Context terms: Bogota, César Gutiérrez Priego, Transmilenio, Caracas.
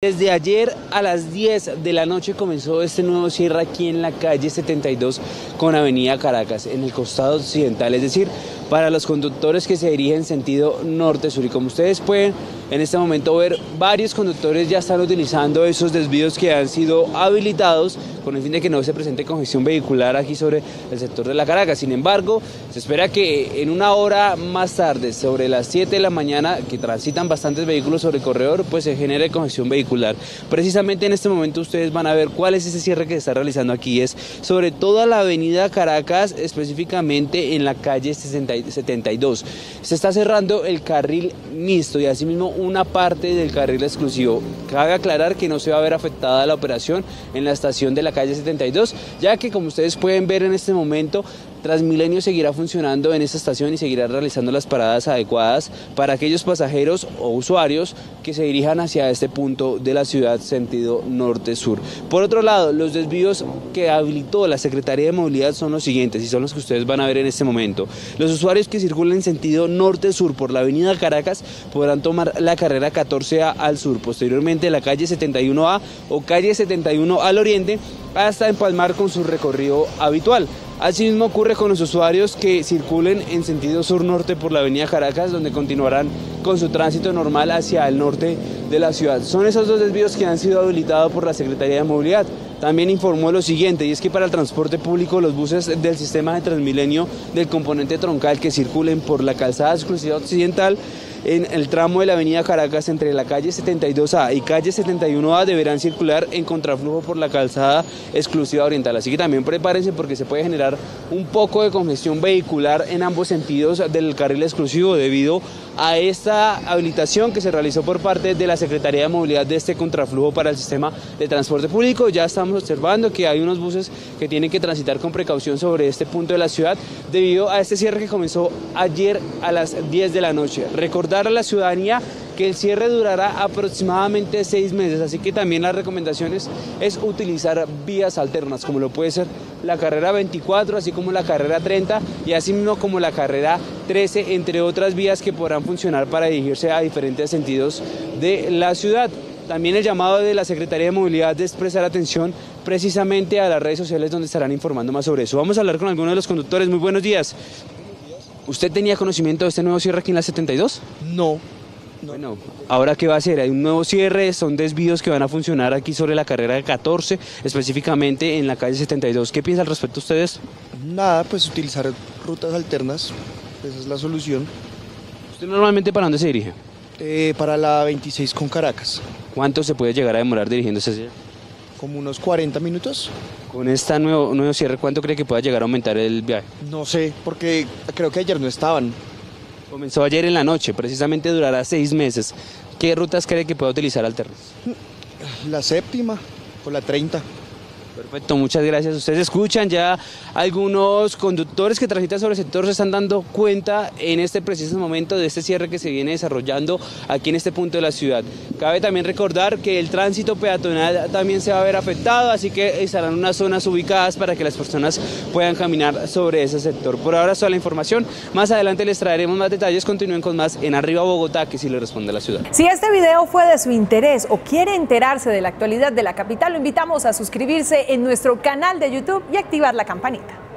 Desde ayer a las 10 de la noche comenzó este nuevo cierre aquí en la calle 72 con avenida Caracas, en el costado occidental, es decir, para los conductores que se dirigen sentido norte-sur. Y como ustedes pueden en este momento ver, varios conductores ya están utilizando esos desvíos que han sido habilitados con el fin de que no se presente congestión vehicular aquí sobre el sector de la Caracas. Sin embargo, se espera que en una hora más tarde, sobre las 7 de la mañana, que transitan bastantes vehículos sobre el corredor, pues se genere congestión vehicular. Precisamente en este momento ustedes van a ver cuál es ese cierre que se está realizando aquí. Es sobre toda la avenida Caracas, específicamente en la calle 72. Se está cerrando el carril mixto y asimismo una parte del carril exclusivo. Cabe aclarar que no se va a ver afectada la operación en la estación de la calle 72, ya que como ustedes pueden ver en este momento, Transmilenio seguirá funcionando en esta estación y seguirá realizando las paradas adecuadas para aquellos pasajeros o usuarios que se dirijan hacia este punto de la ciudad, sentido norte-sur. Por otro lado, los desvíos que habilitó la Secretaría de Movilidad son los siguientes y son los que ustedes van a ver en este momento. Los usuarios que circulan en sentido norte-sur por la avenida Caracas podrán tomar la carrera 14A al sur, posteriormente la calle 71A o calle 71 al oriente, hasta empalmar con su recorrido habitual. Asimismo ocurre con los usuarios que circulen en sentido sur-norte por la avenida Caracas, donde continuarán con su tránsito normal hacia el norte de la ciudad. Son esos dos desvíos que han sido habilitados por la Secretaría de Movilidad. También informó lo siguiente, y es que para el transporte público los buses del sistema de Transmilenio del componente troncal que circulen por la calzada exclusiva occidental en el tramo de la avenida Caracas entre la calle 72A y calle 71A deberán circular en contraflujo por la calzada exclusiva oriental. Así que también prepárense porque se puede generar un poco de congestión vehicular en ambos sentidos del carril exclusivo debido a esta habilitación que se realizó por parte de la Secretaría de Movilidad de este contraflujo para el sistema de transporte público. Ya estamos observando que hay unos buses que tienen que transitar con precaución sobre este punto de la ciudad debido a este cierre que comenzó ayer a las 10 de la noche. Recordar a la ciudadanía que el cierre durará aproximadamente 6 meses, así que también las recomendaciones es utilizar vías alternas, como lo puede ser la carrera 24, así como la carrera 30 y así mismo como la carrera 13, entre otras vías que podrán funcionar para dirigirse a diferentes sentidos de la ciudad. También el llamado de la Secretaría de Movilidad de prestar atención precisamente a las redes sociales donde estarán informando más sobre eso. Vamos a hablar con algunos de los conductores. Muy buenos días. ¿Usted tenía conocimiento de este nuevo cierre aquí en la 72? No. Bueno, ¿ahora qué va a hacer? Hay un nuevo cierre, son desvíos que van a funcionar aquí sobre la carrera 14, específicamente en la calle 72. ¿Qué piensa al respecto ustedes? Nada, pues utilizar rutas alternas, esa es la solución. ¿Usted normalmente para dónde se dirige? Para la 26 con Caracas. ¿Cuánto se puede llegar a demorar dirigiéndose hacia allá? Como unos 40 minutos. Con este nuevo cierre, ¿cuánto cree que pueda llegar a aumentar el viaje? No sé, porque creo que ayer no estaban. Comenzó ayer en la noche, precisamente durará 6 meses. ¿Qué rutas cree que pueda utilizar alternas? La 7ª o la 30. Perfecto, muchas gracias. Ustedes escuchan ya algunos conductores que transitan sobre el sector se están dando cuenta en este preciso momento de este cierre que se viene desarrollando aquí en este punto de la ciudad. Cabe también recordar que el tránsito peatonal también se va a ver afectado, así que estarán unas zonas ubicadas para que las personas puedan caminar sobre ese sector. Por ahora es toda la información, más adelante les traeremos más detalles. Continúen con más en Arriba Bogotá, que sí le responde a la ciudad. Si este video fue de su interés o quiere enterarse de la actualidad de la capital, lo invitamos a suscribirse en nuestro canal de YouTube y activar la campanita.